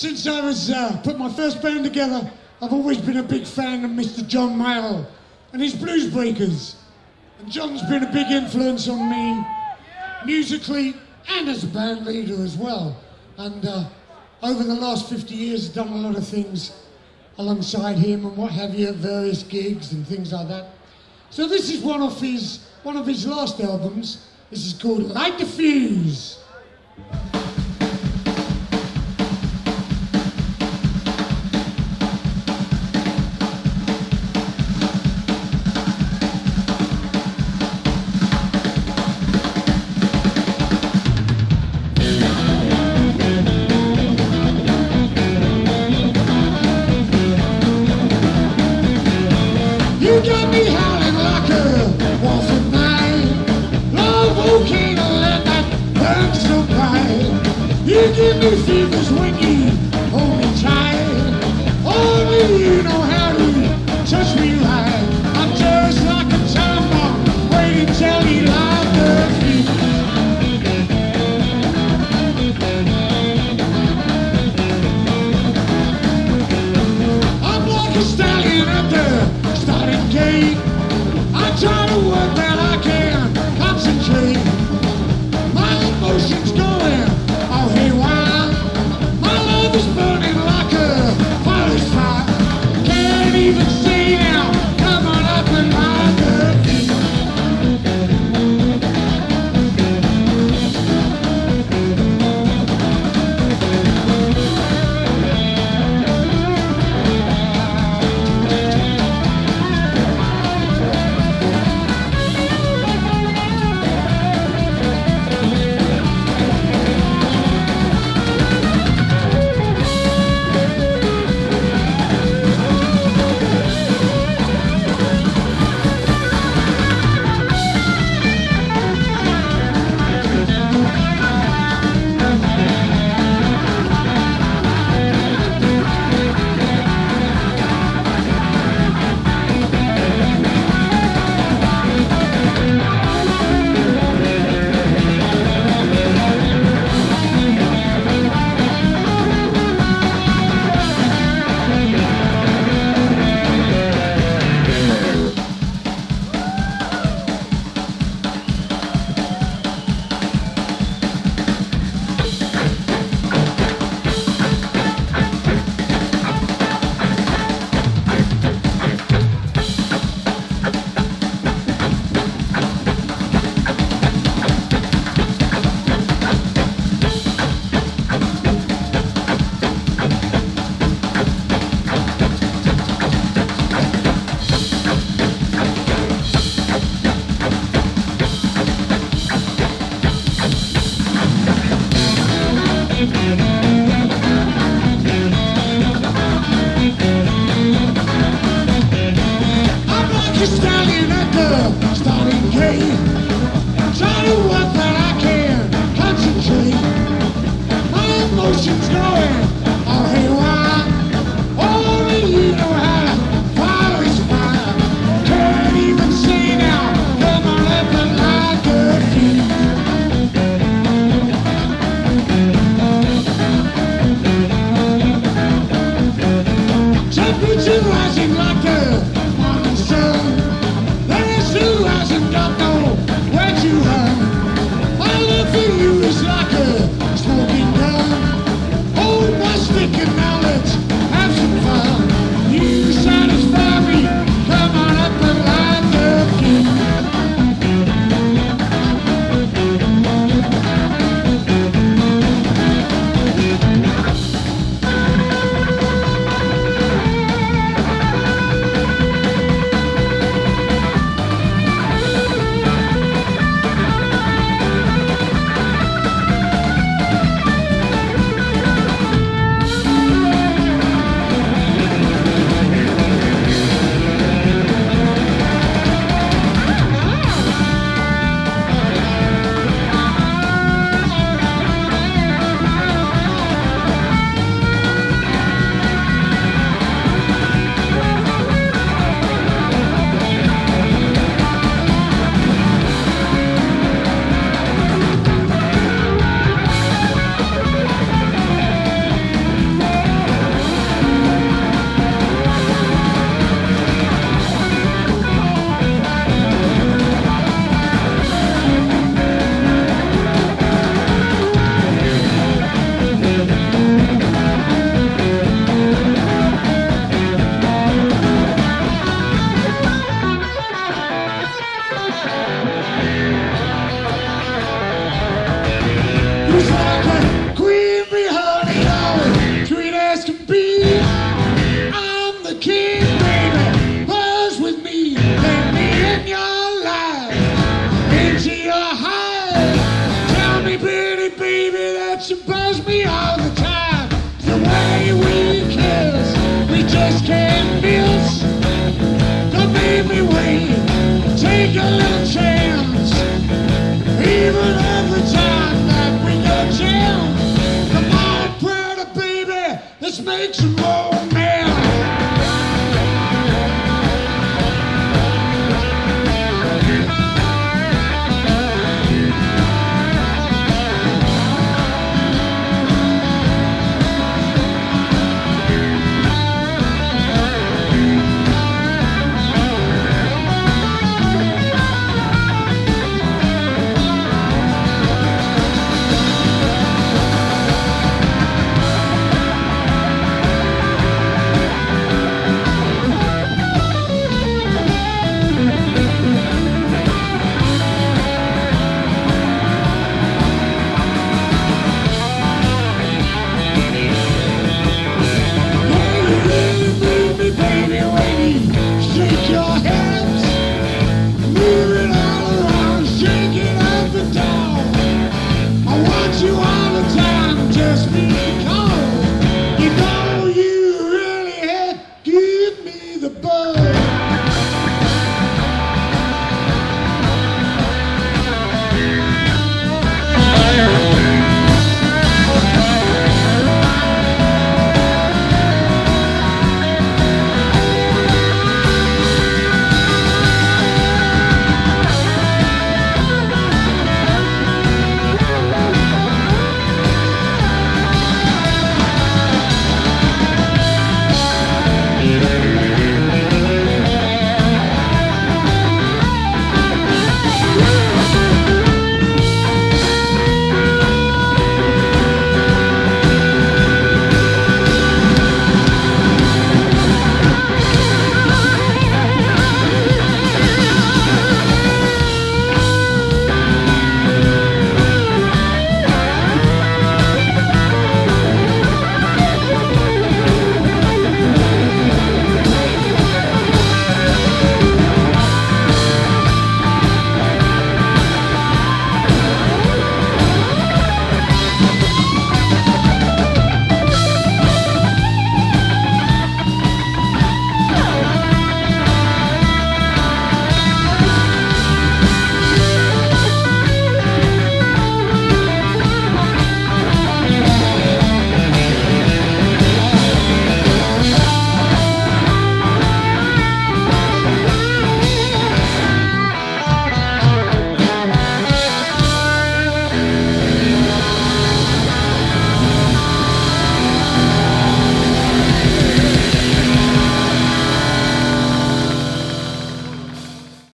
Since I was put my first band together, I've always been a big fan of Mr. John Mayall and his Bluesbreakers. And John's been a big influence on me, musically and as a band leader as well. And over the last 50 years, I've done a lot of things alongside him and what have you at various gigs and things like that. So this is one of his last albums. This is called Light the Fuse. You got me howling like a wolf at night, love volcano and that burns so bright. You give me fevers when you hold me tight. Only you know how to touch me right. I'm just like a time bomb waiting till you light the fuse. I'm like a stallion at the starting gate. I try to work that I can concentrate. My emotions going all haywire. Russian.